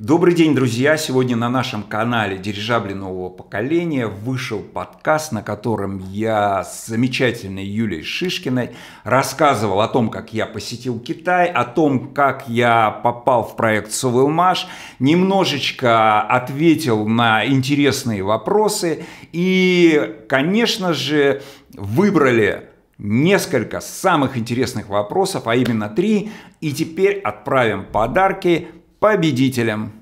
Добрый день, друзья! Сегодня на нашем канале «Дирижабли нового поколения» вышел подкаст, на котором я с замечательной Юлией Шишкиной рассказывал о том, как я посетил Китай, о том, как я попал в проект «Совэлмаш», немножечко ответил на интересные вопросы и, конечно же, выбрали несколько самых интересных вопросов, а именно 3, и теперь отправим подарки победителям.